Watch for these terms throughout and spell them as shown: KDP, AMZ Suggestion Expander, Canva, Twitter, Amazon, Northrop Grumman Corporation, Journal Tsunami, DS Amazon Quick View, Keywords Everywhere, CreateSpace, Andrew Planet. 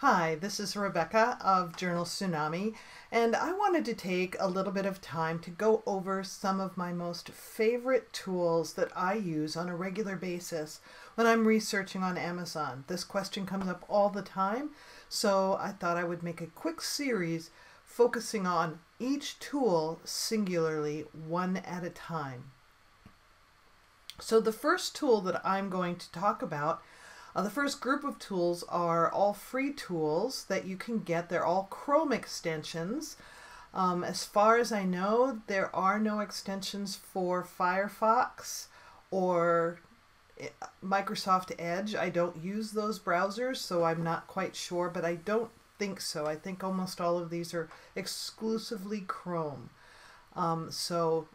Hi, this is Rebecca of Journal Tsunami, and I wanted to take a little bit of time to go over some of my most favorite tools that I use on a regular basis when I'm researching on Amazon. This question comes up all the time, so I thought I would make a quick series focusing on each tool singularly, one at a time. So the first tool that I'm going to talk about, the first group of tools are all free tools that you can get. They're all Chrome extensions. As far as I know, there are no extensions for Firefox or Microsoft Edge. I don't use those browsers, so I'm not quite sure, but I don't think so. I think almost all of these are exclusively Chrome. So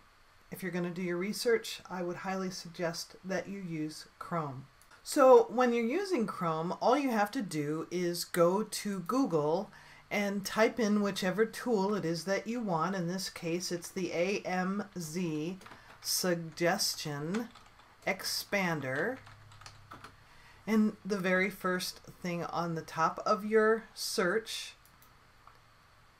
if you're going to do your research, I would highly suggest that you use Chrome. So when you're using Chrome, all you have to do is go to Google and type in whichever tool it is that you want. In this case, it's the AMZ Suggestion Expander. And the very first thing on the top of your search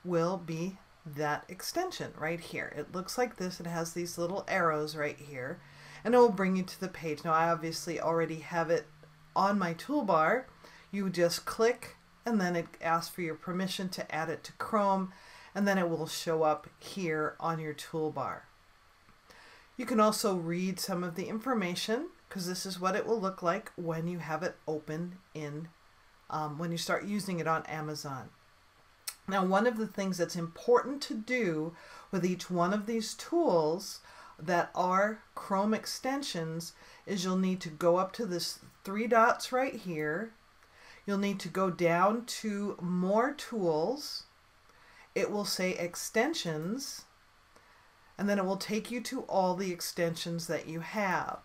will be that extension right here. It looks like this. It has these little arrows right here, and it will bring you to the page. Now, I obviously already have it on my toolbar. You just click, and then it asks for your permission to add it to Chrome, and then it will show up here on your toolbar. You can also read some of the information, because this is what it will look like when you have it open in, when you start using it on Amazon. Now, one of the things that's important to do with each one of these tools that are Chrome extensions is you'll need to go up to this three dots right here. You'll need to go down to More Tools. It will say Extensions, and then it will take you to all the extensions that you have.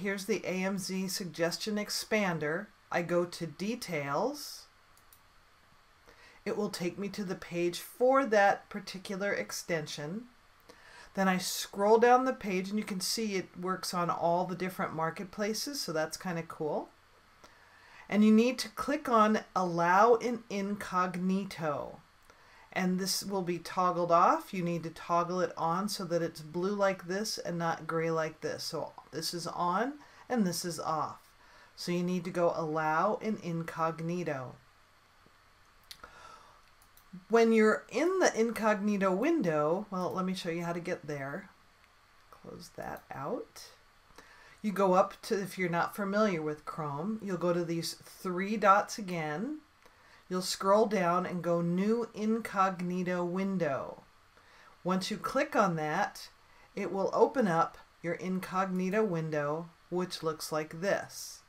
Here's the AMZ Suggestion Expander. I go to Details. It will take me to the page for that particular extension. Then I scroll down the page, and you can see it works on all the different marketplaces, so that's kind of cool. And you need to click on Allow in Incognito. And this will be toggled off. You need to toggle it on so that it's blue like this and not gray like this. So this is on and this is off. So you need to go Allow in Incognito. When you're in the incognito window, well, let me show you how to get there. Close that out. You go up to, if you're not familiar with Chrome, you'll go to these three dots again. You'll scroll down and go New Incognito Window. Once you click on that, it will open up your incognito window, which looks like this.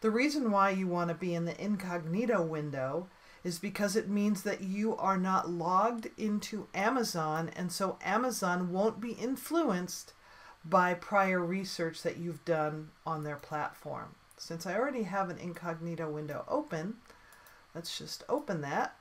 The reason why you want to be in the incognito window is because it means that you are not logged into Amazon, and so Amazon won't be influenced by prior research that you've done on their platform. Since I already have an incognito window open, let's just open that.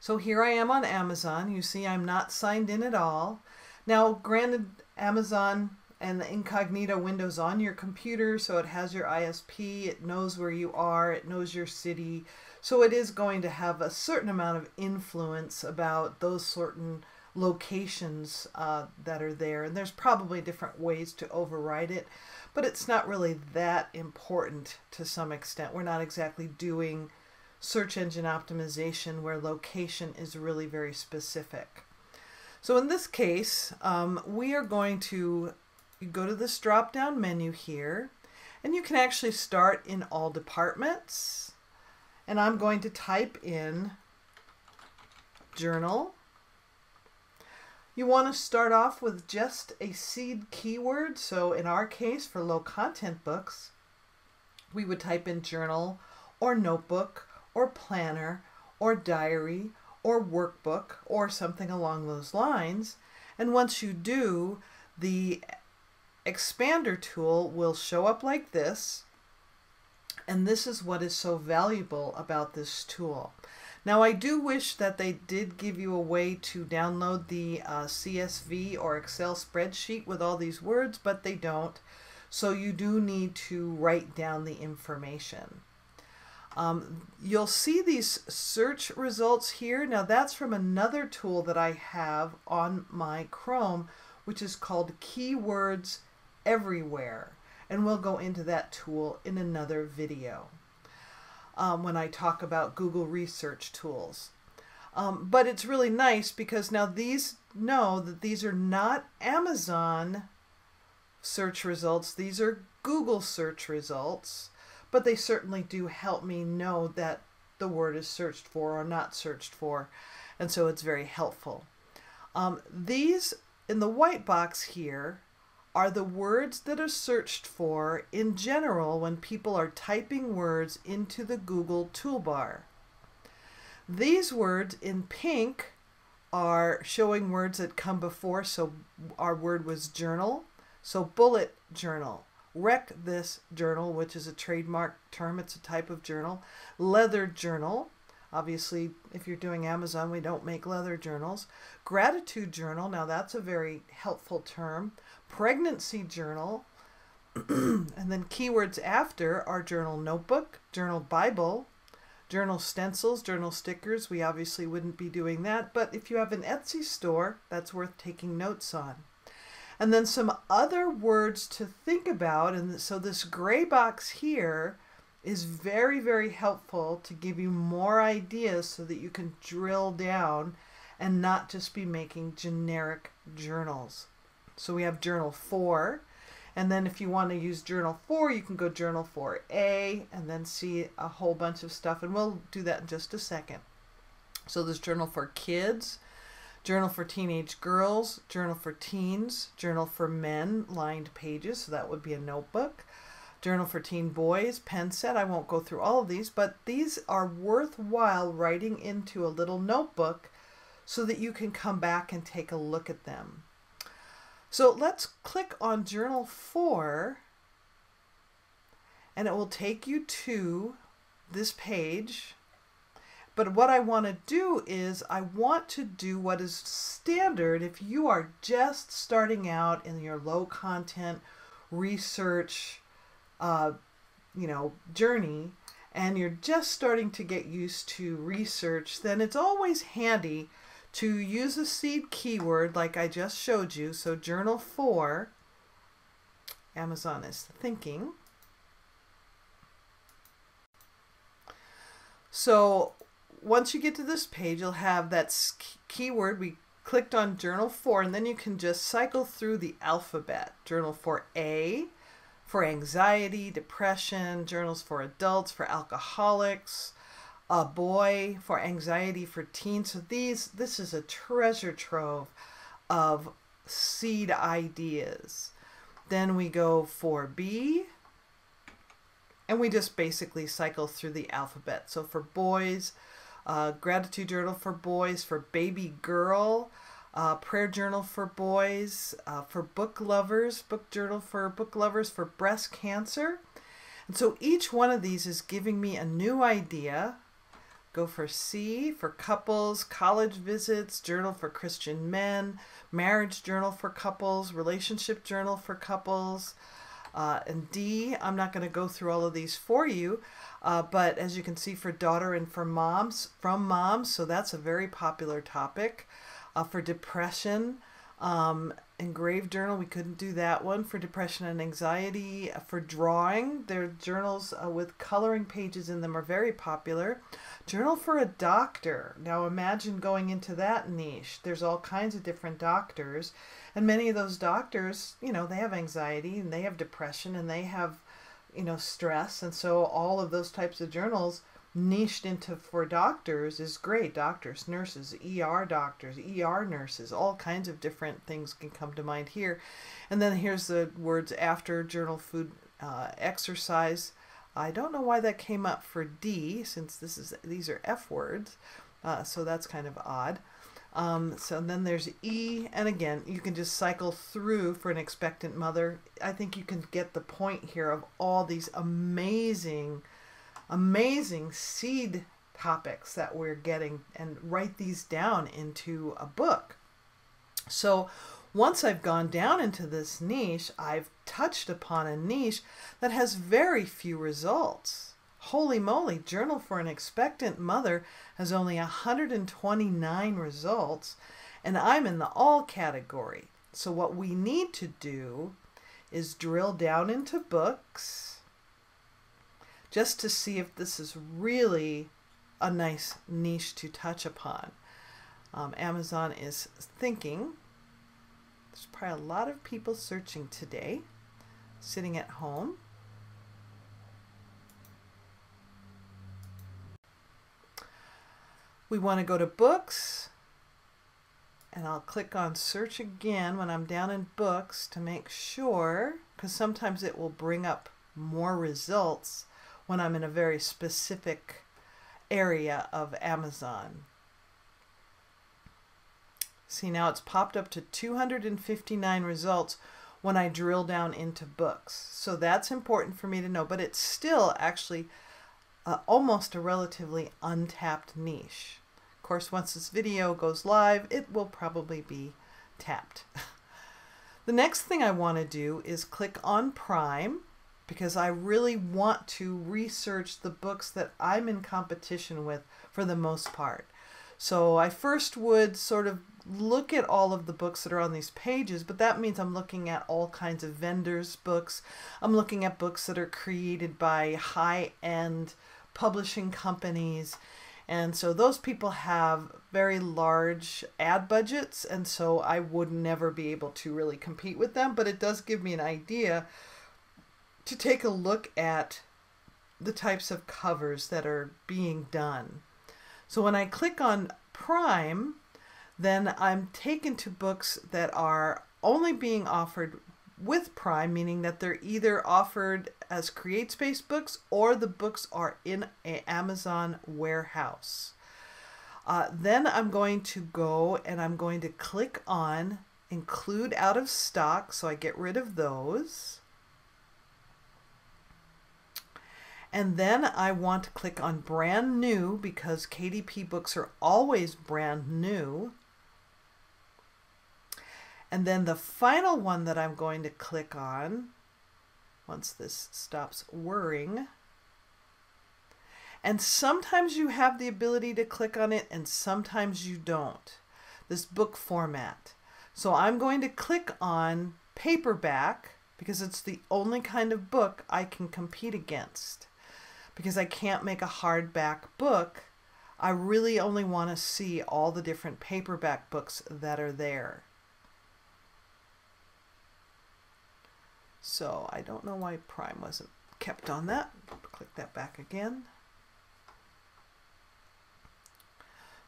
So here I am on Amazon. You see I'm not signed in at all. Now, granted, Amazon and the incognito window's on your computer, so it has your ISP, it knows where you are, it knows your city, so it is going to have a certain amount of influence about those certain locations that are there, and there's probably different ways to override it, but it's not really that important to some extent. We're not exactly doing search engine optimization where location is really very specific. So in this case, we are going to you go to this drop-down menu here, and you can actually start in all departments. And I'm going to type in journal. You want to start off with just a seed keyword. So in our case, for low content books, we would type in journal or notebook or planner or diary or workbook or something along those lines. And once you do, the expander tool will show up like this, and this is what is so valuable about this tool. Now, I do wish that they did give you a way to download the CSV or Excel spreadsheet with all these words, but they don't, so you do need to write down the information. You'll see these search results here. Now that's from another tool that I have on my Chrome, which is called Keywords Everywhere. And we'll go into that tool in another video when I talk about Google research tools. But it's really nice because now these know that these are not Amazon search results. These are Google search results, but they certainly do help me know that the word is searched for or not searched for. And so it's very helpful. These in the white box here are the words that are searched for in general when people are typing words into the Google toolbar. These words in pink are showing words that come before. So our word was journal. So bullet journal, wreck this journal, which is a trademark term. It's a type of journal. Leather journal. Obviously, if you're doing Amazon, we don't make leather journals. Gratitude journal. Now that's a very helpful term. Pregnancy journal. And then keywords after are journal notebook, journal Bible, journal stencils, journal stickers. We obviously wouldn't be doing that, but if you have an Etsy store, that's worth taking notes on. And then some other words to think about. And so this gray box here is very, very helpful to give you more ideas so that you can drill down and not just be making generic journals. So we have journal 4. And then if you want to use journal 4, you can go journal 4A and then see a whole bunch of stuff. And we'll do that in just a second. So there's journal for kids, journal for teenage girls, journal for teens, journal for men, lined pages, so that would be a notebook, journal for teen boys, pen set. I won't go through all of these, but these are worthwhile writing into a little notebook so that you can come back and take a look at them. So let's click on journal 4 and it will take you to this page. But what I want to do is I want to do what is standard if you are just starting out in your low content research, journey, and you're just starting to get used to research. Then it's always handy to use a seed keyword like I just showed you. So journal 4, Amazon is thinking. So once you get to this page, you'll have that keyword. We clicked on journal 4, and then you can just cycle through the alphabet. Journal 4A for anxiety, depression, journals for adults, for alcoholics, a boy, for anxiety, for teens. So this is a treasure trove of seed ideas. Then we go 4B. And we just basically cycle through the alphabet. So for boys, gratitude journal for boys, for baby girl, prayer journal for boys, for book lovers, book journal for book lovers, for breast cancer. And so each one of these is giving me a new idea. Go for C, for couples, college visits, journal for Christian men, marriage journal for couples, relationship journal for couples. And D, I'm not going to go through all of these for you, but as you can see, for daughter and for moms, from moms, so that's a very popular topic. For depression, engraved journal, we couldn't do that one. For depression and anxiety, for drawing, their journals with coloring pages in them are very popular. Journal for a doctor. Now imagine going into that niche. There's all kinds of different doctors. And many of those doctors, they have anxiety and they have depression and they have, stress. And so all of those types of journals niched into for doctors is great. Doctors, nurses, ER doctors, ER nurses, all kinds of different things can come to mind here. And then here's the words after journal, food, exercise. I don't know why that came up for D, since these are F words. So that's kind of odd. So then there's E, and again, you can just cycle through for an expectant mother. I think you can get the point here of all these amazing, amazing seed topics that we're getting, and write these down into a book. So once I've gone down into this niche, I've touched upon a niche that has very few results. Holy moly, Journal for an Expectant Mother has only 129 results, and I'm in the all category. So what we need to do is drill down into books just to see if this is really a nice niche to touch upon. Amazon is thinking, there's probably a lot of people searching today, sitting at home. We want to go to books, and I'll click on search again when I'm down in books to make sure, because sometimes it will bring up more results when I'm in a very specific area of Amazon. See, now it's popped up to 259 results when I drill down into books. So that's important for me to know, but it's still actually almost a relatively untapped niche. Of course, once this video goes live, it will probably be tapped. The next thing I want to do is click on Prime, because I really want to research the books that I'm in competition with for the most part. So I first would sort of look at all of the books that are on these pages, but that means I'm looking at all kinds of vendors' books. I'm looking at books that are created by high-end publishing companies, and so those people have very large ad budgets, and so I would never be able to really compete with them, but it does give me an idea to take a look at the types of covers that are being done. So when I click on Prime, then I'm taken to books that are only being offered with Prime, meaning that they're either offered as CreateSpace books or the books are in an Amazon warehouse. Then I'm going to go and I'm going to click on Include Out of Stock, so I get rid of those. And then I want to click on Brand New, because KDP books are always brand new. And then the final one that I'm going to click on, once this stops whirring, and sometimes you have the ability to click on it and sometimes you don't, this book format. So I'm going to click on paperback, because it's the only kind of book I can compete against. Because I can't make a hardback book, I really only want to see all the different paperback books that are there. So I don't know why Prime wasn't kept on that. Click that back again.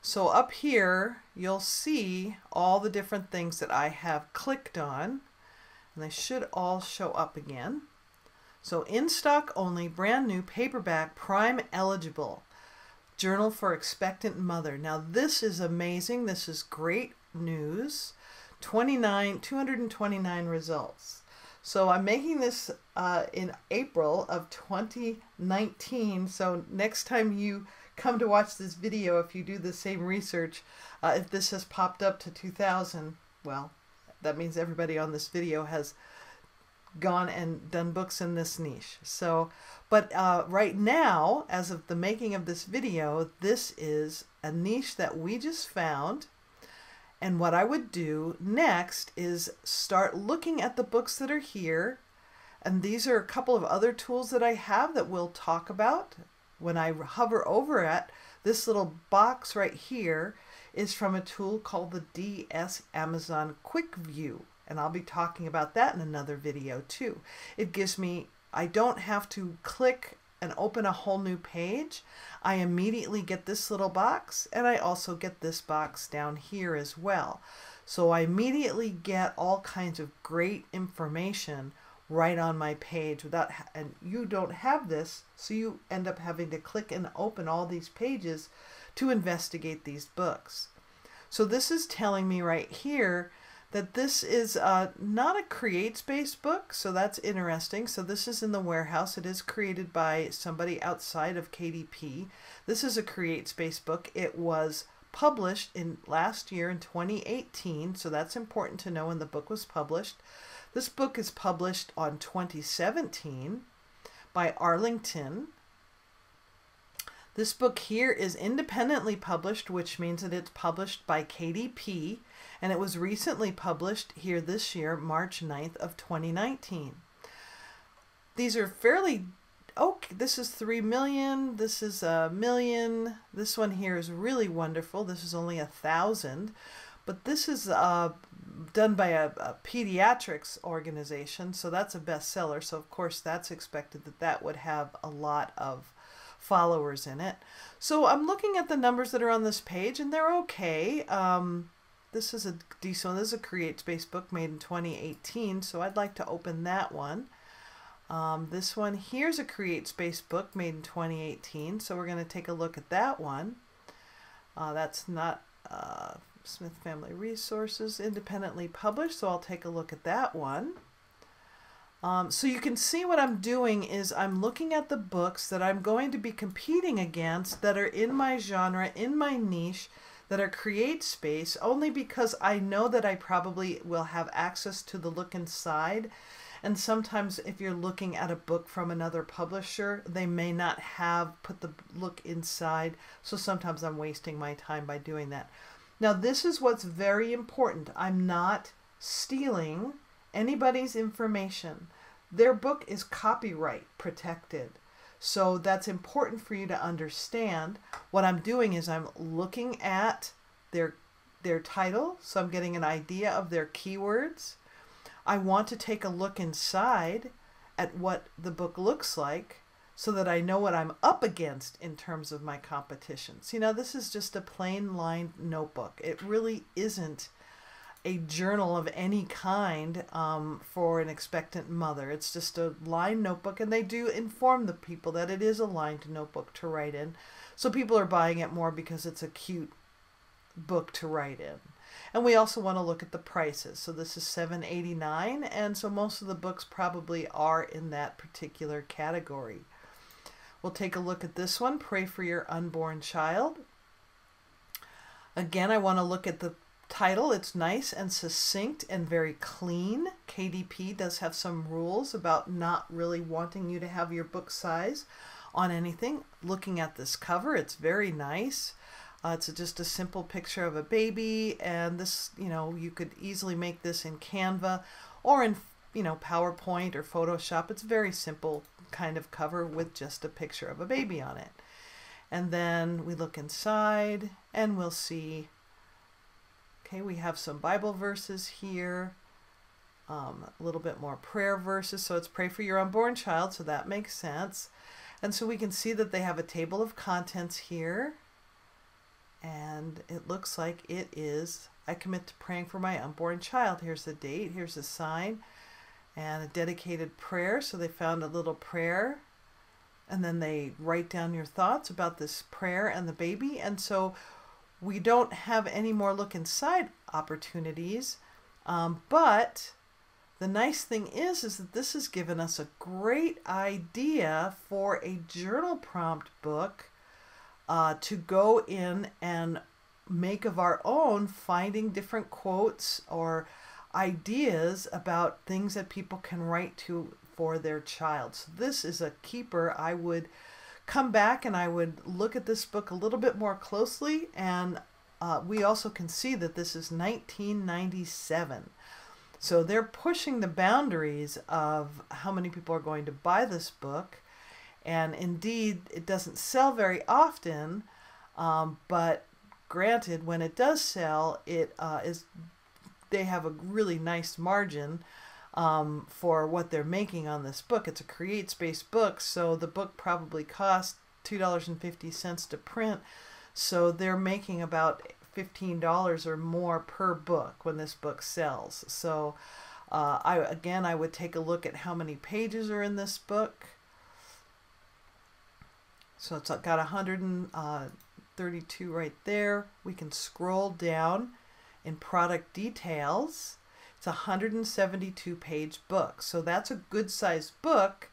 So up here, you'll see all the different things that I have clicked on, and they should all show up again. So in stock only, brand new, paperback, Prime eligible, Journal for Expectant Mother. Now this is amazing. This is great news. 229 results. So I'm making this in April of 2019. So next time you come to watch this video, if you do the same research, if this has popped up to 2000, well, that means everybody on this video has gone and done books in this niche. So, but right now, as of the making of this video, this is a niche that we just found. And what I would do next is start looking at the books that are here. And these are a couple of other tools that I have that we'll talk about. When I hover over it, this little box right here is from a tool called the DS Amazon Quick View. And I'll be talking about that in another video too. It gives me, I don't have to click and open a whole new page. I immediately get this little box, and I also get this box down here as well. So I immediately get all kinds of great information right on my page without, and you don't have this, so you end up having to click and open all these pages to investigate these books. So this is telling me right here that this is not a CreateSpace book, so that's interesting. So this is in the warehouse. It is created by somebody outside of KDP. This is a CreateSpace book. It was published in last year in 2018, so that's important to know when the book was published. This book is published on 2017 by Arlington, This book here is independently published, which means that it's published by KDP, and it was recently published here this year, March 9th of 2019. These are fairly, oh, this is 3 million, this is 1 million, this one here is really wonderful, this is only 1,000, but this is done by a pediatrics organization, so that's a bestseller, so of course that's expected that that would have a lot of followers in it. So I'm looking at the numbers that are on this page, and they're okay. This is a decent one. This is a CreateSpace book made in 2018, so I'd like to open that one. This one here's a CreateSpace book made in 2018, so we're going to take a look at that one. That's not Smith Family Resources, independently published, so I'll take a look at that one. So you can see what I'm doing is I'm looking at the books that I'm going to be competing against that are in my genre, in my niche, that are CreateSpace, only because I know that I probably will have access to the look inside. And sometimes if you're looking at a book from another publisher, they may not have put the look inside. So sometimes I'm wasting my time by doing that. Now, this is what's very important. I'm not stealing anybody's information. Their book is copyright protected. So that's important for you to understand. What I'm doing is I'm looking at their title. So I'm getting an idea of their keywords. I want to take a look inside at what the book looks like so that I know what I'm up against in terms of my competition. See, now this is just a plain lined notebook. It really isn't a journal of any kind for an expectant mother. It's just a lined notebook, and they do inform the people that it is a lined notebook to write in. So people are buying it more because it's a cute book to write in. And we also want to look at the prices. So this is $7.89, and so most of the books probably are in that particular category. We'll take a look at this one, Pray for Your Unborn Child. Again, I want to look at the title. It's nice and succinct and very clean. KDP does have some rules about not really wanting you to have your book size on anything. Looking at this cover, it's very nice. It's just a simple picture of a baby, and this, you know, you could easily make this in Canva or in, you know, PowerPoint or Photoshop. It's a very simple kind of cover with just a picture of a baby on it. And then we look inside and we'll see, okay, we have some Bible verses here, a little bit more prayer verses. So it's Pray for Your Unborn Child, so that makes sense. And so we can see that they have a table of contents here. And it looks like it is, I commit to praying for my unborn child. Here's the date, here's the sign, and a dedicated prayer. So they found a little prayer. And then they write down your thoughts about this prayer and the baby. And so we don't have any more look inside opportunities, but the nice thing is that this has given us a great idea for a journal prompt book to go in and make of our own, finding different quotes or ideas about things that people can write to for their child. So this is a keeper. I would come back and I would look at this book a little bit more closely, and we also can see that this is 1997. So they're pushing the boundaries of how many people are going to buy this book, and indeed it doesn't sell very often, but granted, when it does sell, it is, they have a really nice margin for what they're making on this book. It's a CreateSpace book, so the book probably cost $2.50 to print, so they're making about $15 or more per book when this book sells. So I would take a look at how many pages are in this book. So it's got 132 right there. We can scroll down in product details. It's a 172-page book, so that's a good-sized book.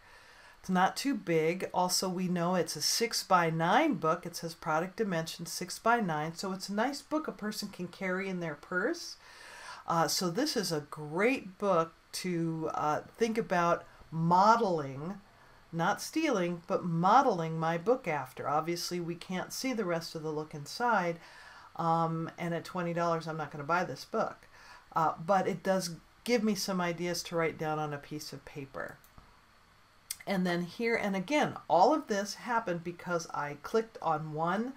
It's not too big. Also, we know it's a 6x9 book. It says product dimension 6x9, so it's a nice book a person can carry in their purse. So this is a great book to think about modeling not stealing, but modeling my book after. Obviously, we can't see the rest of the look inside, and at $20, I'm not going to buy this book. But it does give me some ideas to write down on a piece of paper. And then here, and again, all of this happened because I clicked on one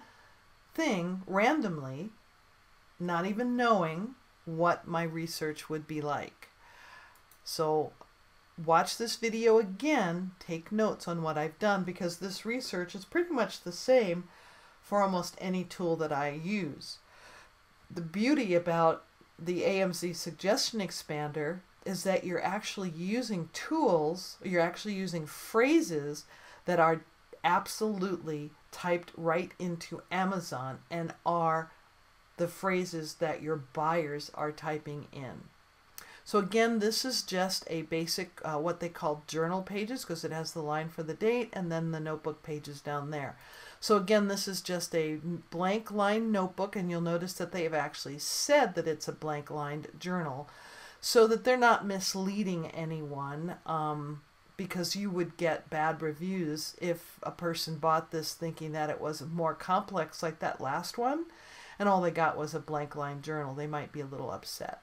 thing randomly, not even knowing what my research would be like. So watch this video again, take notes on what I've done, because this research is pretty much the same for almost any tool that I use. The beauty about the AMZ Suggestion Expander is that you're actually using tools, you're actually using phrases that are absolutely typed right into Amazon and are the phrases that your buyers are typing in. So again, this is just a basic what they call journal pages, because it has the line for the date and then the notebook pages down there. So again, this is just a blank line notebook, and you'll notice that they have actually said that it's a blank lined journal so that they're not misleading anyone, because you would get bad reviews if a person bought this thinking that it was more complex like that last one and all they got was a blank line journal. They might be a little upset.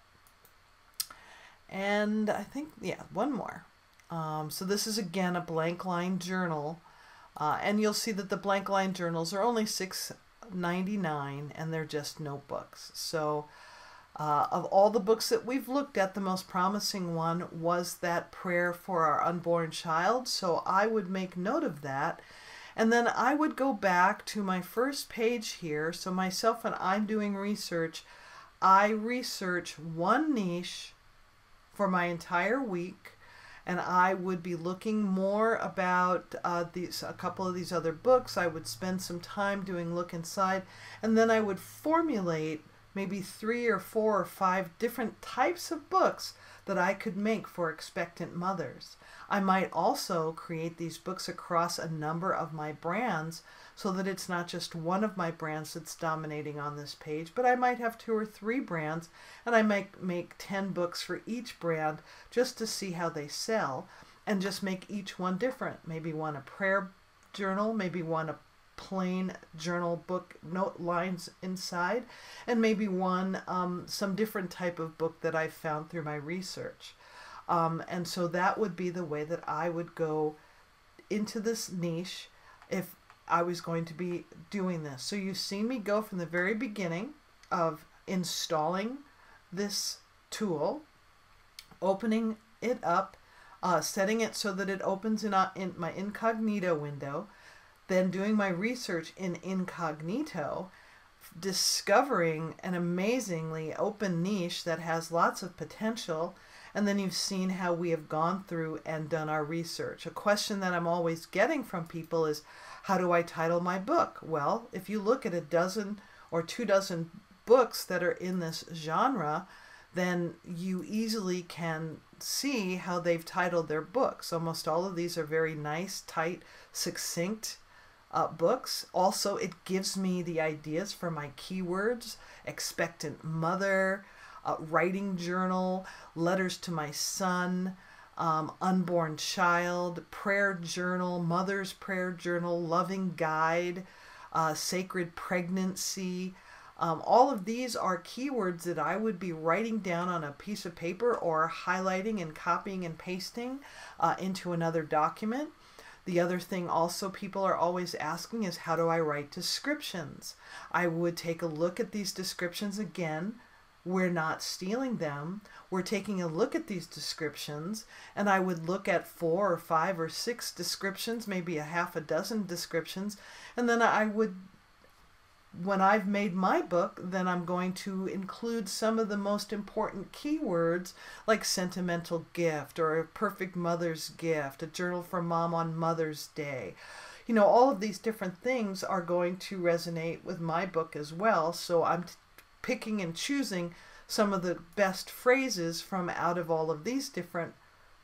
And I think, yeah, one more. So this is again a blank line journal, and you'll see that the blank line journals are only $6.99 and they're just notebooks. So of all the books that we've looked at, the most promising one was that Prayer for Our Unborn Child. So I would make note of that. And then I would go back to my first page here. So myself, when I'm doing research, I research one niche for my entire week, and I would be looking more about a couple of these other books. I would spend some time doing look inside, and then I would formulate maybe 3 or 4 or 5 different types of books that I could make for expectant mothers. I might also create these books across a number of my brands so that it's not just one of my brands that's dominating on this page, but I might have 2 or 3 brands, and I might make 10 books for each brand just to see how they sell, and just make each one different. Maybe one a prayer journal, maybe one a plain journal book, note lines inside, and maybe one some different type of book that I found through my research. And so that would be the way that I would go into this niche if I was going to be doing this. So you've seen me go from the very beginning of installing this tool, opening it up, setting it so that it opens in my incognito window, then doing my research in incognito, discovering an amazingly open niche that has lots of potential, and then you've seen how we have gone through and done our research. A question that I'm always getting from people is, how do I title my book? Well, if you look at 12 or 24 books that are in this genre, then you easily can see how they've titled their books. Almost all of these are very nice, tight, succinct books. Also, it gives me the ideas for my keywords: expectant mother, writing journal, letters to my son, unborn child, prayer journal, mother's prayer journal, loving guide, sacred pregnancy. All of these are keywords that I would be writing down on a piece of paper or highlighting and copying and pasting into another document. The other thing also people are always asking is, how do I write descriptions? I would take a look at these descriptions. Again, we're not stealing them. We're taking a look at these descriptions, and I would look at 4 or 5 or 6 descriptions, maybe a half a dozen descriptions, and then I would, when I've made my book, then I'm going to include some of the most important keywords, like sentimental gift, or a perfect mother's gift, a journal for mom on Mother's Day. You know, all of these different things are going to resonate with my book as well. So I'm picking and choosing some of the best phrases from out of all of these different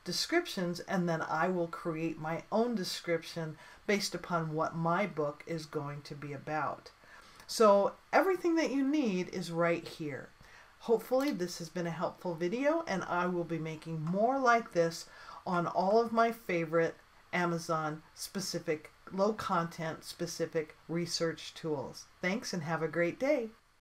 descriptions, and then I will create my own description based upon what my book is going to be about. So everything that you need is right here. Hopefully this has been a helpful video, and I will be making more like this on all of my favorite Amazon specific, low content specific research tools. Thanks and have a great day.